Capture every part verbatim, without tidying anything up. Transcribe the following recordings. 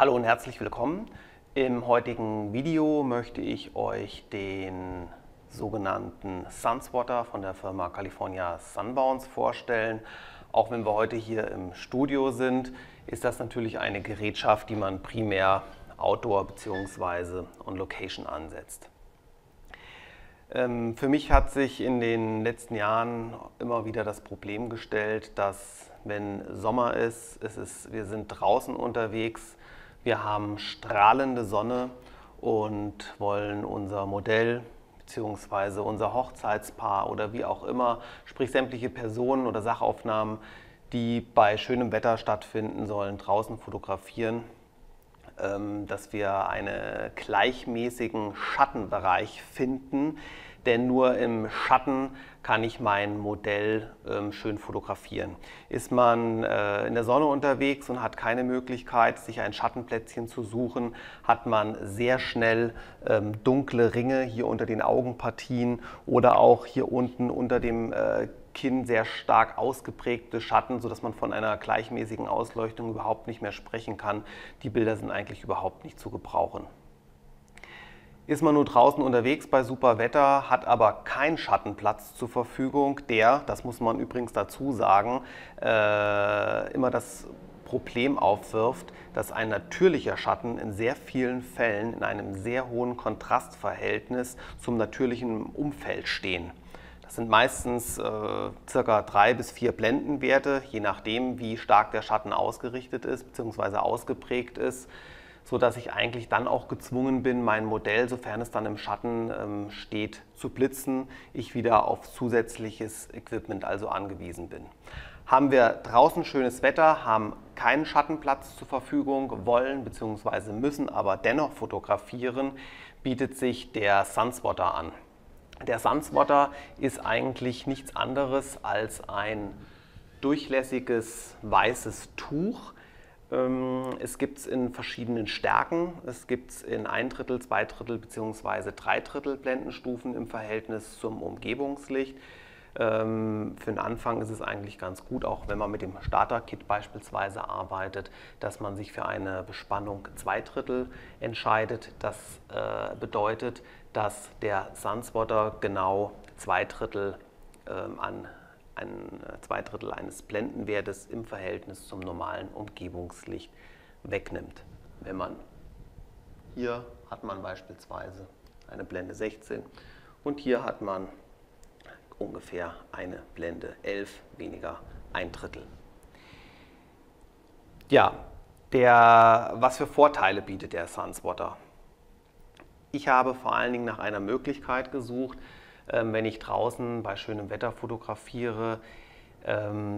Hallo und herzlich willkommen. Im heutigen Video möchte ich euch den sogenannten Sunspotter von der Firma California Sunbounce vorstellen. Auch wenn wir heute hier im Studio sind, ist das natürlich eine Gerätschaft, die man primär Outdoor bzw. on Location ansetzt. Für mich hat sich in den letzten Jahren immer wieder das Problem gestellt, dass wenn Sommer ist, es ist, wir sind draußen unterwegs, wir haben strahlende Sonne und wollen unser Modell bzw. unser Hochzeitspaar oder wie auch immer, sprich sämtliche Personen oder Sachaufnahmen, die bei schönem Wetter stattfinden sollen, draußen fotografieren, dass wir einen gleichmäßigen Schattenbereich finden, denn nur im Schatten kann ich mein Modell ähm, schön fotografieren. Ist man äh, in der Sonne unterwegs und hat keine Möglichkeit, sich ein Schattenplätzchen zu suchen, hat man sehr schnell ähm, dunkle Ringe hier unter den Augenpartien oder auch hier unten unter dem äh, Kinn sehr stark ausgeprägte Schatten, sodass man von einer gleichmäßigen Ausleuchtung überhaupt nicht mehr sprechen kann. Die Bilder sind eigentlich überhaupt nicht zu gebrauchen. Ist man nur draußen unterwegs bei super Wetter, hat aber keinen Schattenplatz zur Verfügung, der, das muss man übrigens dazu sagen, äh, immer das Problem aufwirft, dass ein natürlicher Schatten in sehr vielen Fällen in einem sehr hohen Kontrastverhältnis zum natürlichen Umfeld stehen. Das sind meistens äh, circa drei bis vier Blendenwerte, je nachdem, wie stark der Schatten ausgerichtet ist bzw. ausgeprägt ist, sodass ich eigentlich dann auch gezwungen bin, mein Modell, sofern es dann im Schatten ähm, steht, zu blitzen, ich wieder auf zusätzliches Equipment also angewiesen bin. Haben wir draußen schönes Wetter, haben keinen Schattenplatz zur Verfügung, wollen bzw. müssen aber dennoch fotografieren, bietet sich der Sunspotter an. Der Sunspotter ist eigentlich nichts anderes als ein durchlässiges weißes Tuch. Es gibt es in verschiedenen Stärken. Es gibt es in ein Drittel, zwei Drittel bzw. drei Drittel Blendenstufen im Verhältnis zum Umgebungslicht. Für den Anfang ist es eigentlich ganz gut, auch wenn man mit dem Starter-Kit beispielsweise arbeitet, dass man sich für eine Bespannung zwei Drittel entscheidet. Das bedeutet, dass der Sunspotter genau zwei Drittel an Ein, zwei Drittel eines Blendenwertes im Verhältnis zum normalen Umgebungslicht wegnimmt. Wenn man hier hat man beispielsweise eine Blende sechzehn und hier hat man ungefähr eine Blende elf, weniger ein Drittel. Ja, der, was für Vorteile bietet der Sunspotter? Ich habe vor allen Dingen nach einer Möglichkeit gesucht, wenn ich draußen bei schönem Wetter fotografiere,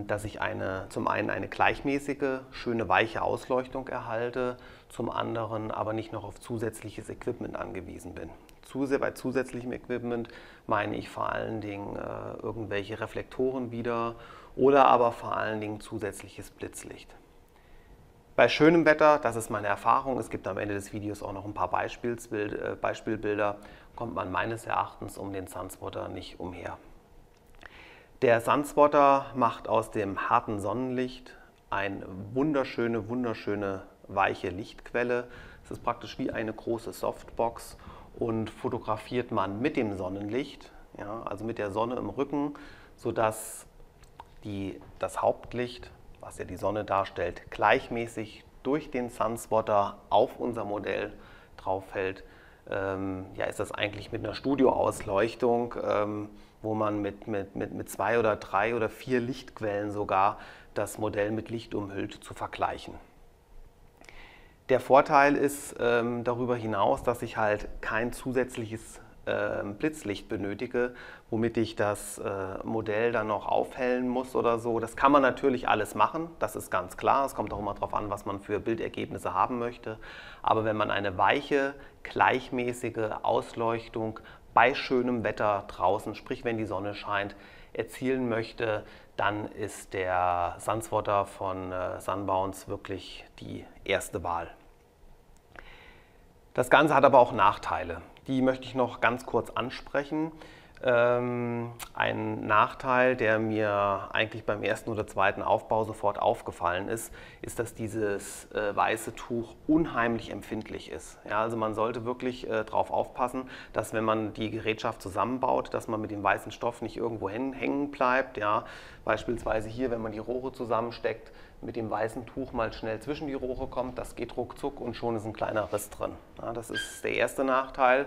dass ich eine, zum einen eine gleichmäßige, schöne, weiche Ausleuchtung erhalte, zum anderen aber nicht noch auf zusätzliches Equipment angewiesen bin. Bei zusätzlichem Equipment meine ich vor allen Dingen irgendwelche Reflektoren wieder oder aber vor allen Dingen zusätzliches Blitzlicht. Bei schönem Wetter, das ist meine Erfahrung, es gibt am Ende des Videos auch noch ein paar Beispielbilder, kommt man meines Erachtens um den Sunspotter nicht umher. Der Sunspotter macht aus dem harten Sonnenlicht eine wunderschöne, wunderschöne weiche Lichtquelle. Es ist praktisch wie eine große Softbox und fotografiert man mit dem Sonnenlicht, ja, also mit der Sonne im Rücken, sodass die, das Hauptlicht, was ja die Sonne darstellt, gleichmäßig durch den Sunspotter auf unser Modell drauf fällt. Ähm, ja, ist das eigentlich mit einer Studioausleuchtung, ähm, wo man mit, mit, mit, mit zwei oder drei oder vier Lichtquellen sogar das Modell mit Licht umhüllt, zu vergleichen. Der Vorteil ist ähm, darüber hinaus, dass ich halt kein zusätzliches Blitzlicht benötige, womit ich das Modell dann noch aufhellen muss oder so. Das kann man natürlich alles machen, das ist ganz klar. Es kommt auch immer darauf an, was man für Bildergebnisse haben möchte. Aber wenn man eine weiche, gleichmäßige Ausleuchtung bei schönem Wetter draußen, sprich wenn die Sonne scheint, erzielen möchte, dann ist der Sunspotter von Sunbounce wirklich die erste Wahl. Das Ganze hat aber auch Nachteile. Die möchte ich noch ganz kurz ansprechen. ähm, ein Nachteil, der mir eigentlich beim ersten oder zweiten Aufbau sofort aufgefallen ist, ist, dass dieses äh, weiße Tuch unheimlich empfindlich ist. Ja, also man sollte wirklich äh, darauf aufpassen, dass wenn man die Gerätschaft zusammenbaut, dass man mit dem weißen Stoff nicht irgendwo hängen bleibt. Ja, beispielsweise hier, wenn man die Rohre zusammensteckt, mit dem weißen Tuch mal schnell zwischen die Rohre kommt, das geht ruckzuck und schon ist ein kleiner Riss drin. Ja, das ist der erste Nachteil.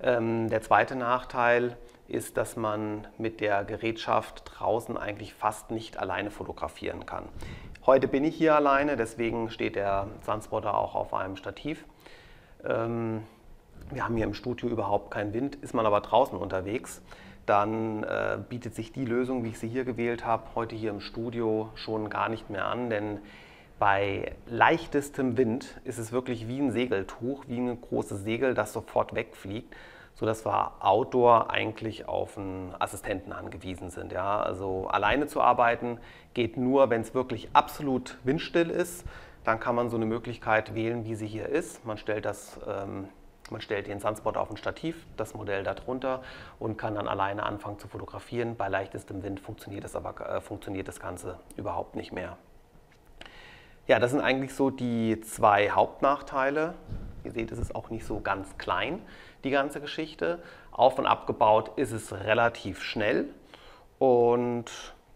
Ähm, der zweite Nachteil ist, dass man mit der Gerätschaft draußen eigentlich fast nicht alleine fotografieren kann. Heute bin ich hier alleine, deswegen steht der Sunspotter auch auf einem Stativ. Ähm, wir haben hier im Studio überhaupt keinen Wind, ist man aber draußen unterwegs, dann äh, bietet sich die Lösung, wie ich sie hier gewählt habe, heute hier im Studio schon gar nicht mehr an, denn bei leichtestem Wind ist es wirklich wie ein Segeltuch, wie ein großes Segel, das sofort wegfliegt, sodass wir outdoor eigentlich auf einen Assistenten angewiesen sind. Ja? Also alleine zu arbeiten geht nur, wenn es wirklich absolut windstill ist, dann kann man so eine Möglichkeit wählen, wie sie hier ist. Man stellt das ähm, Man stellt den Sunspotter auf ein Stativ, das Modell darunter und kann dann alleine anfangen zu fotografieren. Bei leichtestem Wind funktioniert das, aber, äh, funktioniert das Ganze überhaupt nicht mehr. Ja, das sind eigentlich so die zwei Hauptnachteile. Ihr seht, es ist auch nicht so ganz klein, die ganze Geschichte. Auf und abgebaut ist es relativ schnell. Und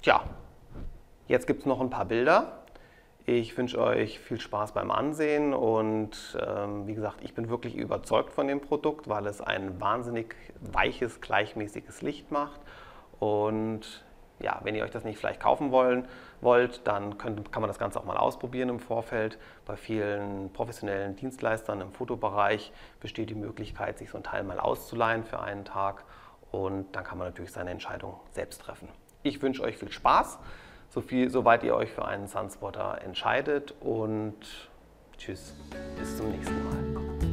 ja, jetzt gibt es noch ein paar Bilder. Ich wünsche euch viel Spaß beim Ansehen und ähm, wie gesagt, ich bin wirklich überzeugt von dem Produkt, weil es ein wahnsinnig weiches, gleichmäßiges Licht macht. Und ja, wenn ihr euch das nicht vielleicht kaufen wollen, wollt, dann könnt, kann man das Ganze auch mal ausprobieren im Vorfeld. Bei vielen professionellen Dienstleistern im Fotobereich besteht die Möglichkeit, sich so ein Teil mal auszuleihen für einen Tag. Und dann kann man natürlich seine Entscheidung selbst treffen. Ich wünsche euch viel Spaß. So viel, soweit ihr euch für einen Sunspotter entscheidet, und tschüss, bis zum nächsten Mal.